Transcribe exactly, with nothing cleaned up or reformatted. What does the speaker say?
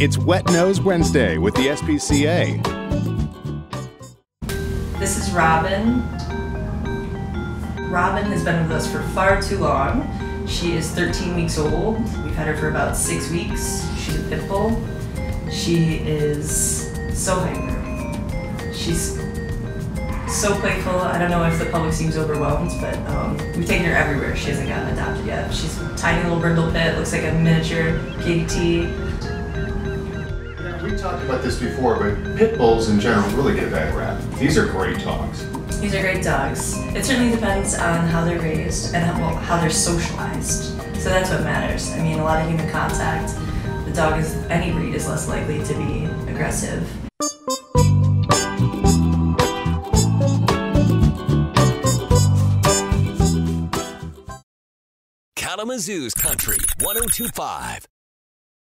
It's Wet Nose Wednesday with the S P C A. This is Robin. Robin has been with us for far too long. She is thirteen weeks old. We've had her for about six weeks. She's a pit bull. She is so hyper. She's so playful. I don't know if the public seems overwhelmed, but um, we've taken her everywhere. She hasn't gotten adopted yet. She's a tiny little brindle pit. Looks like a miniature K B T. We talked about this before, but pit bulls in general really get a bad rap. These are great dogs. These are great dogs. It certainly depends on how they're raised and how, how they're socialized. So that's what matters. I mean, a lot of human contact. The dog is, any breed is less likely to be aggressive. Kalamazoo's Country, one oh two point five.